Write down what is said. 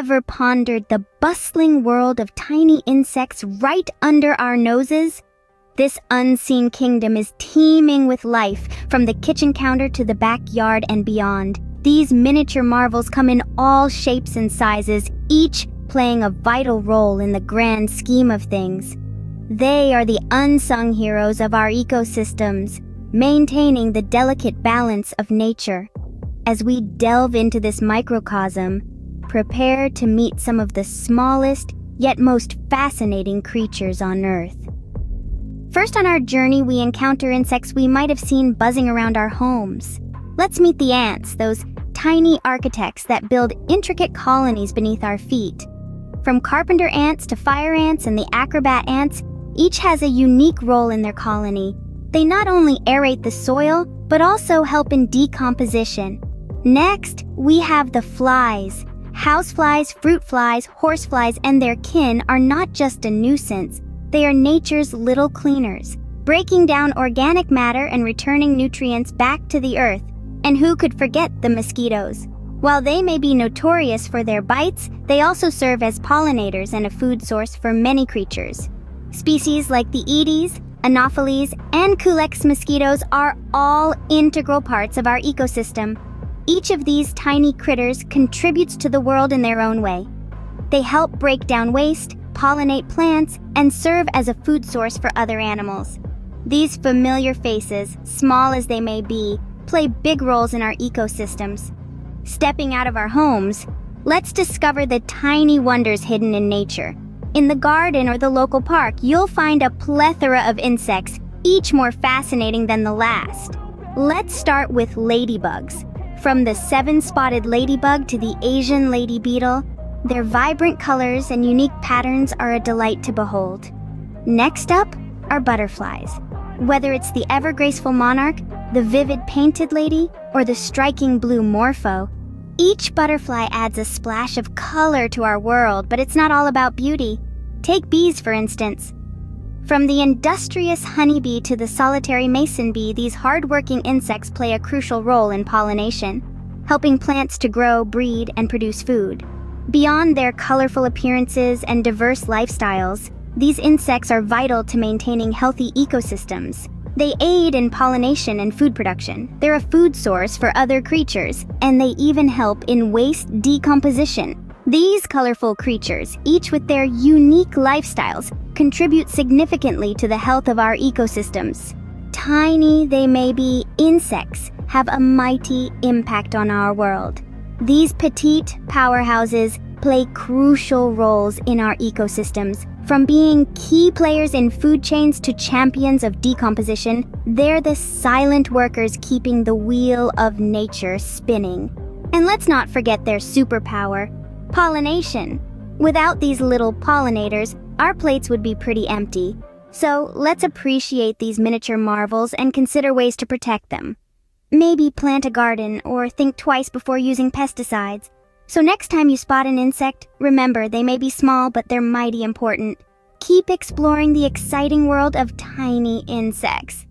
ever pondered the bustling world of tiny insects right under our noses? This unseen kingdom is teeming with life, from the kitchen counter to the backyard and beyond. These miniature marvels come in all shapes and sizes, each playing a vital role in the grand scheme of things. They are the unsung heroes of our ecosystems, maintaining the delicate balance of nature. As we delve into this microcosm, prepare to meet some of the smallest yet most fascinating creatures on Earth. First on our journey, we encounter insects we might have seen buzzing around our homes. Let's meet the ants, those tiny architects that build intricate colonies beneath our feet. From carpenter ants to fire ants and the acrobat ants, each has a unique role in their colony. They not only aerate the soil, but also help in decomposition. Next, we have the flies. Houseflies, fruit flies, horseflies, and their kin are not just a nuisance. They are nature's little cleaners, breaking down organic matter and returning nutrients back to the earth. And who could forget the mosquitoes? While they may be notorious for their bites, they also serve as pollinators and a food source for many creatures. Species like the Aedes, Anopheles, and Culex mosquitoes are all integral parts of our ecosystem. Each of these tiny critters contributes to the world in their own way. They help break down waste, pollinate plants, and serve as a food source for other animals. These familiar faces, small as they may be, play big roles in our ecosystems. Stepping out of our homes, let's discover the tiny wonders hidden in nature. In the garden or the local park, you'll find a plethora of insects, each more fascinating than the last. Let's start with ladybugs. From the seven-spotted ladybug to the Asian lady beetle, their vibrant colors and unique patterns are a delight to behold. Next up are butterflies. Whether it's the ever-graceful monarch, the vivid painted lady, or the striking blue morpho, each butterfly adds a splash of color to our world, but it's not all about beauty. Take bees, for instance. From the industrious honeybee to the solitary mason bee, these hard-working insects play a crucial role in pollination, helping plants to grow, breed, and produce food. Beyond their colorful appearances and diverse lifestyles, these insects are vital to maintaining healthy ecosystems. They aid in pollination and food production. They're a food source for other creatures, and they even help in waste decomposition. These colorful creatures, each with their unique lifestyles, contribute significantly to the health of our ecosystems. Tiny they may be, insects have a mighty impact on our world. These petite powerhouses play crucial roles in our ecosystems. From being key players in food chains to champions of decomposition, they're the silent workers keeping the wheel of nature spinning. And let's not forget their superpower, pollination. Without these little pollinators, our plates would be pretty empty. So let's appreciate these miniature marvels and consider ways to protect them. Maybe plant a garden or think twice before using pesticides. So next time you spot an insect, remember they may be small, but they're mighty important. Keep exploring the exciting world of tiny insects.